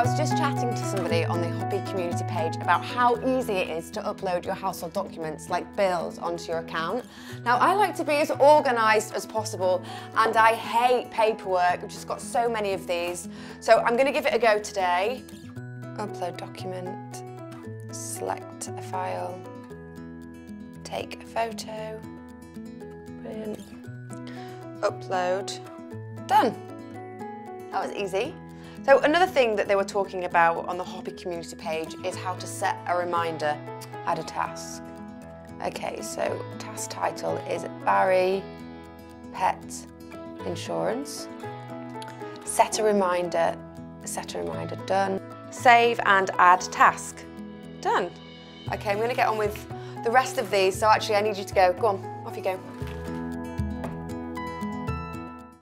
I was just chatting to somebody on the Hoppy community page about how easy it is to upload your household documents like bills onto your account. Now, I like to be as organised as possible and I hate paperwork. We've just got so many of these. So I'm going to give it a go today. Upload document, select a file, take a photo, brilliant, upload, done. That was easy. So another thing that they were talking about on the Hoppy community page is how to set a reminder, add a task. Okay, so task title is Barry Pet Insurance. Set a reminder, done. Save and add task, done. Okay, I'm gonna get on with the rest of these, so actually I need you to go. Go on, off you go.